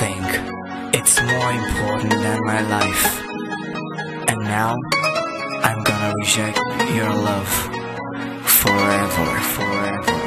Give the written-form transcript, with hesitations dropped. think it's more important than my life. And now I'm gonna reject your love forever, forever.